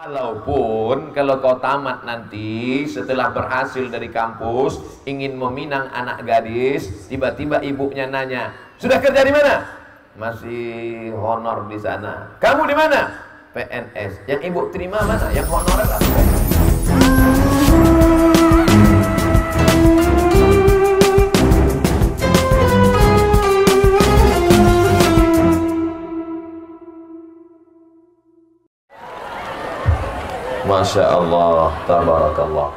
Walaupun kalau kau tamat nanti setelah berhasil dari kampus, ingin meminang anak gadis, tiba-tiba ibunya nanya, "Sudah kerja di mana?" "Masih honor di sana." "Kamu di mana?" "PNS." "Yang ibu terima mana?" "Yang honor apa?" Masya Allah, tabarakallah.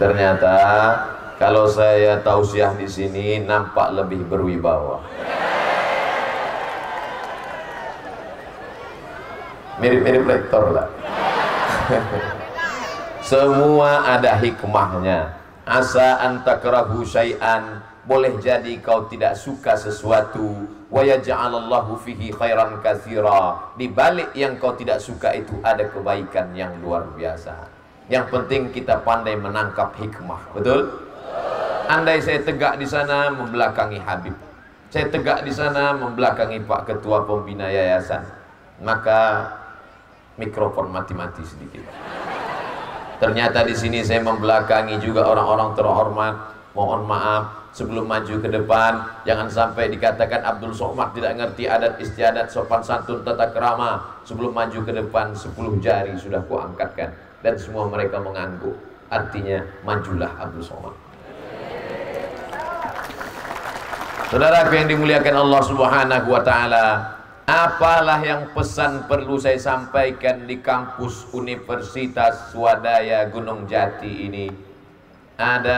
Ternyata kalau saya tausiah di sini nampak lebih berwibawa. Mirip-mirip lektor lah. Semua ada hikmahnya. Asa antakrahu syai'an, boleh jadi kau tidak suka sesuatu, wa yaj'alallahu fihi khairan katsira, di balik yang kau tidak suka itu ada kebaikan yang luar biasa. Yang penting kita pandai menangkap hikmah, betul? Andai saya tegak di sana membelakangi Habib, saya tegak di sana membelakangi Pak Ketua Pembina Yayasan, maka mikrofon mati-mati sedikit. Ternyata di sini saya membelakangi juga orang-orang terhormat. Mohon maaf, sebelum maju ke depan, jangan sampai dikatakan Abdul Somad tidak ngerti adat istiadat, sopan santun, tata kerama. Sebelum maju ke depan, 10 jari sudah kuangkatkan. Dan semua mereka mengangguk. Artinya, majulah Abdul Somad. Saudaraku yang dimuliakan Allah Subhanahu wa Ta'ala, apalah yang pesan perlu saya sampaikan di kampus Universitas Swadaya Gunung Jati ini? Ada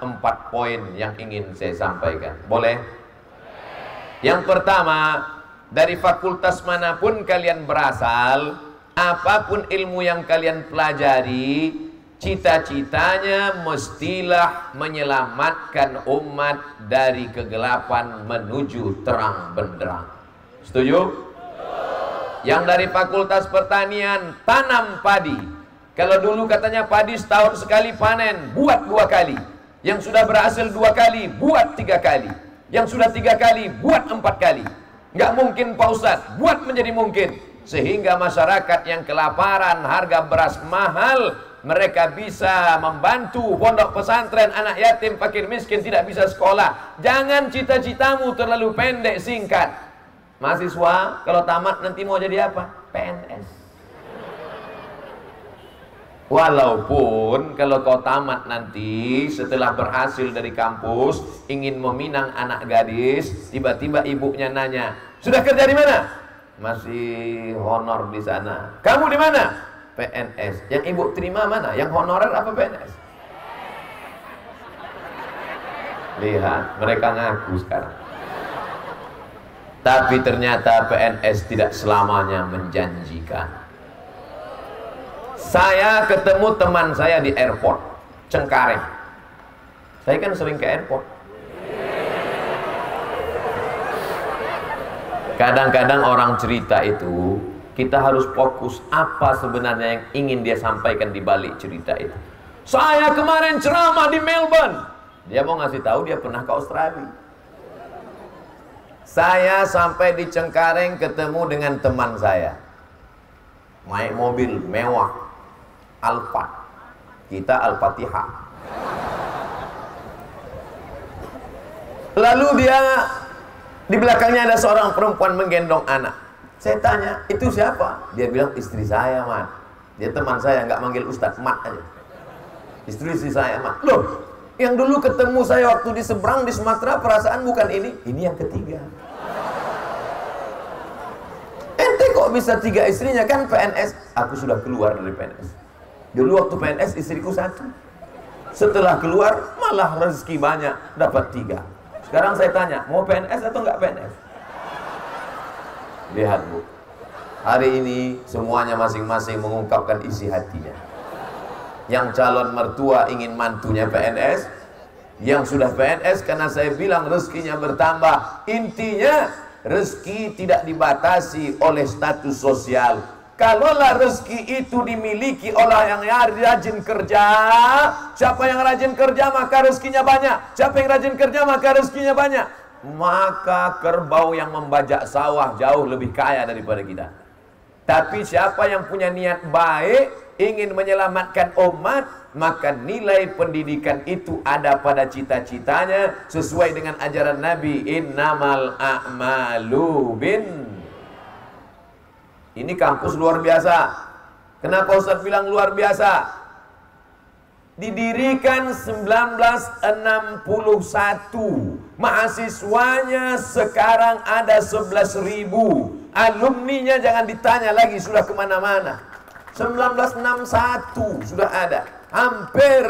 4 poin yang ingin saya sampaikan. Boleh? Yang pertama, dari fakultas manapun kalian berasal, apapun ilmu yang kalian pelajari, cita-citanya mestilah menyelamatkan umat dari kegelapan menuju terang benderang. Setuju? Yang dari fakultas pertanian, tanam padi. Kalau dulu katanya padi setahun sekali panen, buat 2 kali. Yang sudah berhasil 2 kali, buat 3 kali. Yang sudah 3 kali, buat 4 kali. Nggak mungkin Pak Ustadz, buat menjadi mungkin. Sehingga masyarakat yang kelaparan, harga beras mahal, mereka bisa membantu pondok pesantren, anak yatim, fakir miskin, tidak bisa sekolah. Jangan cita-citamu terlalu pendek, singkat. Mahasiswa, kalau tamat nanti mau jadi apa? PNS. Walaupun kalau kau tamat nanti setelah berhasil dari kampus, ingin meminang anak gadis, tiba-tiba ibunya nanya, "Sudah kerja di mana?" "Masih honor di sana." "Kamu di mana?" "PNS." "Yang ibu terima mana? Yang honorer apa PNS?" Lihat, mereka ngaku sekarang. Tapi ternyata PNS tidak selamanya menjanjikan. Saya ketemu teman saya di airport Cengkareng. Saya kan sering ke airport. Kadang-kadang orang cerita itu, kita harus fokus apa sebenarnya yang ingin dia sampaikan di balik cerita itu. Saya kemarin ceramah di Melbourne. Dia mau ngasih tahu dia pernah ke Australia. Saya sampai di Cengkareng ketemu dengan teman saya. Naik mobil mewah Alphard, kita Al-Fatihah. Lalu dia di belakangnya ada seorang perempuan menggendong anak. Saya tanya, "Itu siapa?" Dia bilang, "Istri saya, Mat." Dia teman saya, nggak manggil Ustadz, Mat aja. Istri saya, Mat. Loh, yang dulu ketemu saya waktu di seberang di Sumatera, perasaan bukan ini. Ini yang ketiga. Ente kok bisa 3 istrinya, kan PNS? Aku sudah keluar dari PNS. Dulu waktu PNS istriku 1. Setelah keluar malah rezeki banyak, dapat 3. Sekarang saya tanya, mau PNS atau nggak PNS? Lihat Bu, hari ini semuanya masing-masing mengungkapkan isi hatinya. Yang calon mertua ingin mantunya PNS, yang sudah PNS karena saya bilang rezekinya bertambah. Intinya rezeki tidak dibatasi oleh status sosial. Kalaulah rezeki itu dimiliki oleh yang rajin kerja, siapa yang rajin kerja maka rezekinya banyak. Siapa yang rajin kerja maka rezekinya banyak. Maka kerbau yang membajak sawah jauh lebih kaya daripada kita. Tapi siapa yang punya niat baik, ingin menyelamatkan umat, maka nilai pendidikan itu ada pada cita-citanya sesuai dengan ajaran Nabi, innamal a'malu bin. Ini kampus luar biasa. Kenapa Ustadz bilang luar biasa? Didirikan 1961, mahasiswanya sekarang ada 11.000, alumninya jangan ditanya lagi, sudah kemana-mana. 1961 sudah ada, hampir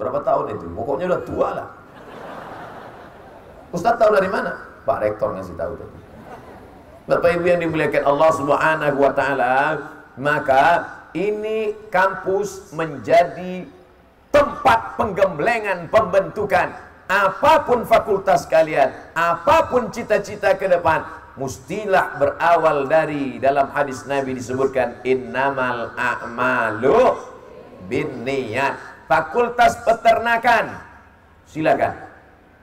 berapa tahun itu? Pokoknya udah tua lah. Ustadz tahu dari mana? Pak Rektor ngasih tahu. Bapak Ibu yang dimuliakan Allah Subhanahu wa Ta'ala, maka ini kampus menjadi tempat penggemblengan pembentukan. Apapun fakultas kalian, apapun cita-cita ke depan, mustilah berawal dari, dalam hadis Nabi disebutkan, innamal a'malu binniyat. Fakultas peternakan, silakan.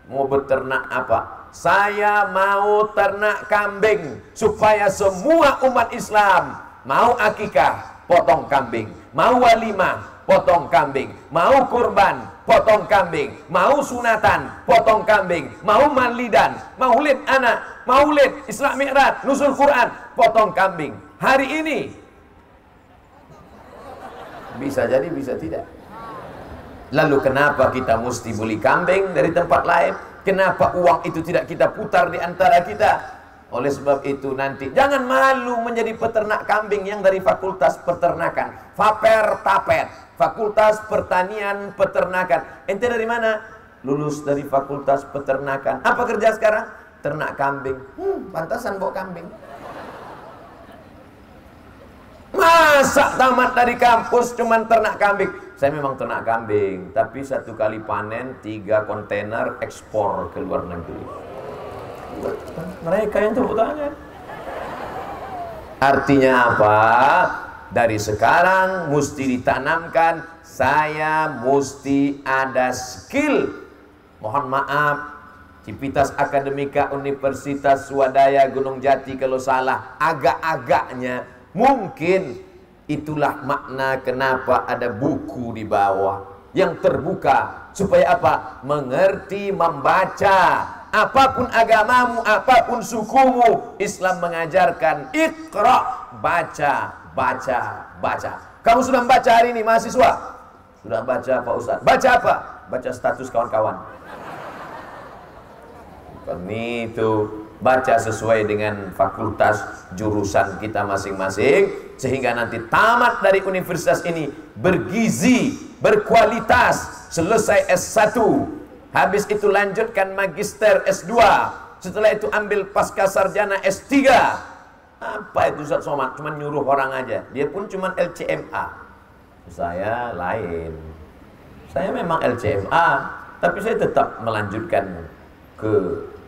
Mau beternak apa? Saya mau ternak kambing, supaya semua umat Islam. Mau akikah, potong kambing. Mau walimah, potong kambing. Mau kurban, potong kambing. Mau sunatan, potong kambing. Mau maulidan, maulid anak, maulid, Isra Mi'raj, nusul Quran, potong kambing. Hari ini bisa jadi, bisa tidak. Lalu kenapa kita mesti beli kambing dari tempat lain? Kenapa uang itu tidak kita putar di antara kita? Oleh sebab itu nanti jangan malu menjadi peternak kambing yang dari fakultas peternakan. Faper tapet, fakultas pertanian peternakan. Ente dari mana? Lulus dari fakultas peternakan. Apa kerja sekarang? Ternak kambing. Pantasan bawa kambing. Masa tamat dari kampus cuman ternak kambing? Saya memang ternak kambing, tapi satu kali panen 3 kontainer ekspor ke luar negeri. Mereka yang tepuk tangan. Artinya apa? Dari sekarang mesti ditanamkan, saya mesti ada skill. Mohon maaf, Civitas Akademika Universitas Swadaya Gunung Jati kalau salah, agak-agaknya mungkin itulah makna kenapa ada buku di bawah yang terbuka, supaya apa? Mengerti membaca. Apapun agamamu, apapun sukumu, Islam mengajarkan iqra, baca, baca, baca. Kamu sudah membaca hari ini, mahasiswa? Sudah baca, Pak Ustadz. Baca apa? Baca status kawan-kawan. Ini itu baca sesuai dengan fakultas jurusan kita masing-masing, sehingga nanti tamat dari universitas ini bergizi, berkualitas, selesai S1. Habis itu lanjutkan magister S2. Setelah itu ambil pasca sarjana S3. Apa itu Ustadz Somad? Cuman nyuruh orang aja. Dia pun cuman LCMA. Saya lain. Saya memang LCMA, tapi saya tetap melanjutkan ke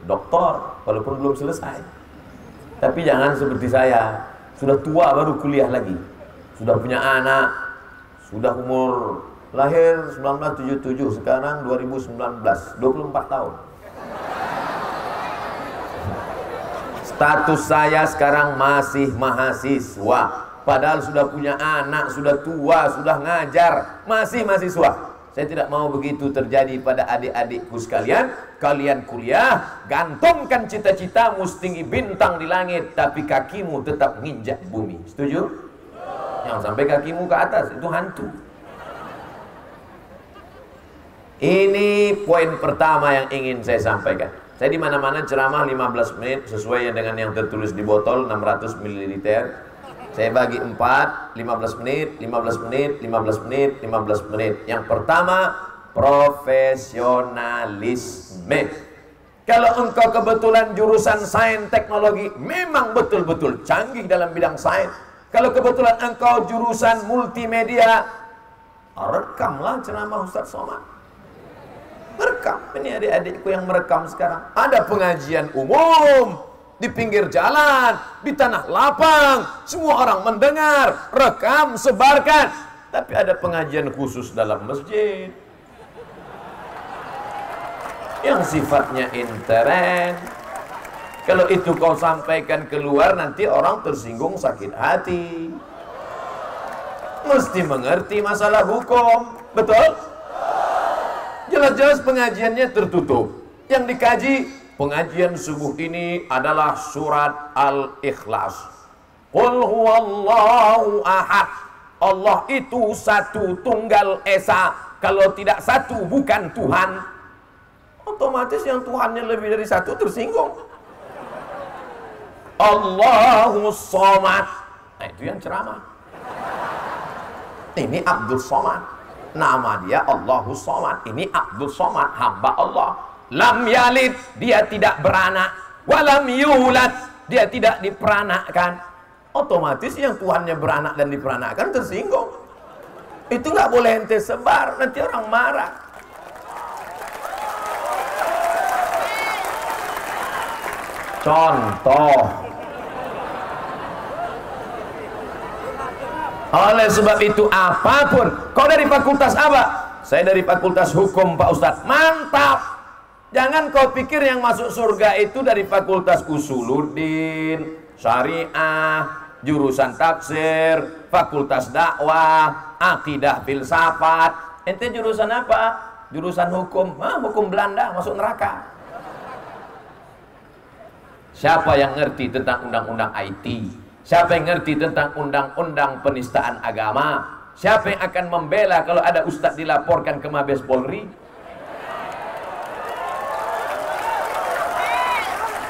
doktor walaupun belum selesai. Tapi jangan seperti saya, sudah tua baru kuliah lagi. Sudah punya anak, sudah umur lahir 1977, sekarang 2019, 24 tahun. Status saya sekarang masih mahasiswa. Padahal sudah punya anak, sudah tua, sudah ngajar, masih mahasiswa. Saya tidak mau begitu terjadi pada adik-adikku sekalian. Kalian kuliah, gantungkan cita-citamu setinggi bintang di langit, tapi kakimu tetap nginjak bumi. Setuju? Jangan sampai kakimu ke atas, itu hantu. Ini poin pertama yang ingin saya sampaikan. Saya di mana-mana ceramah 15 menit sesuai dengan yang tertulis di botol 600 ml. Saya bagi 4, 15 menit, 15 menit, 15 menit, 15 menit. Yang pertama, profesionalisme. Kalau engkau kebetulan jurusan sains teknologi, memang betul-betul canggih dalam bidang sains. Kalau kebetulan engkau jurusan multimedia, rekamlah ceramah Ustadz Somad. Merekam, ini adik-adikku yang merekam sekarang. Ada pengajian umum di pinggir jalan, di tanah lapang, semua orang mendengar, rekam, sebarkan. Tapi ada pengajian khusus dalam masjid yang sifatnya intern, Kalau itu kau sampaikan keluar, nanti orang tersinggung, sakit hati. Mesti mengerti masalah hukum. Betul? Jelas-jelas pengajiannya tertutup. Yang dikaji pengajian subuh ini adalah surat Al-Ikhlas. Qul huwallahu ahad. Allah itu satu, tunggal esa. Kalau tidak satu, bukan Tuhan. Otomatis yang Tuhannya lebih dari satu tersinggung. Allahu Somad. Nah, itu yang ceramah. Ini Abdul Somad. Nama dia Allahu Somad. Ini Abdul Somad, hamba Allah. Lam yalid, dia tidak beranak. Walam yulad, dia tidak diperanakkan. Otomatis yang Tuhannya beranak dan diperanakkan tersinggung. Itu nggak boleh ente sebar, nanti orang marah. Contoh. Oleh sebab itu apapun, kau dari fakultas apa? Saya dari fakultas hukum, Pak Ustadz. Mantap. Jangan kau pikir yang masuk surga itu dari fakultas usuluddin, syariah, jurusan tafsir, fakultas dakwah, akidah filsafat. Ente jurusan apa? Jurusan hukum. Hah, hukum Belanda, masuk neraka. Siapa yang ngerti tentang undang-undang IT? Siapa yang ngerti tentang undang-undang penistaan agama? Siapa yang akan membela kalau ada ustadz dilaporkan ke Mabes Polri?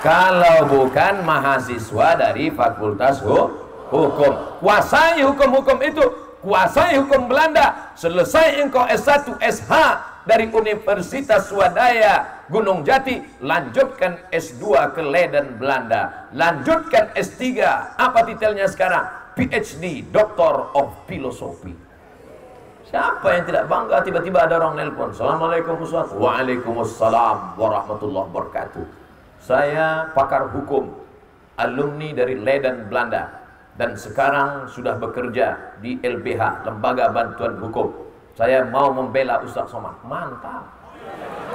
Kalau bukan mahasiswa dari fakultas hukum. Kuasai hukum-hukum itu. Kuasai hukum Belanda. Selesai engkau S1, SH dari Universitas Swadaya Gunung Jati, lanjutkan S2 ke Leiden, Belanda. Lanjutkan S3. Apa titelnya sekarang? PhD, Doctor of Philosophy. Siapa yang tidak bangga tiba-tiba ada orang nelpon. Assalamualaikum warahmatullahi wabarakatuh. Waalaikumsalam warahmatullahi wabarakatuh. Saya pakar hukum, alumni dari Leiden, Belanda, dan sekarang sudah bekerja di LPH, Lembaga Bantuan Hukum. Saya mau membela Ustadz Somad. Mantap.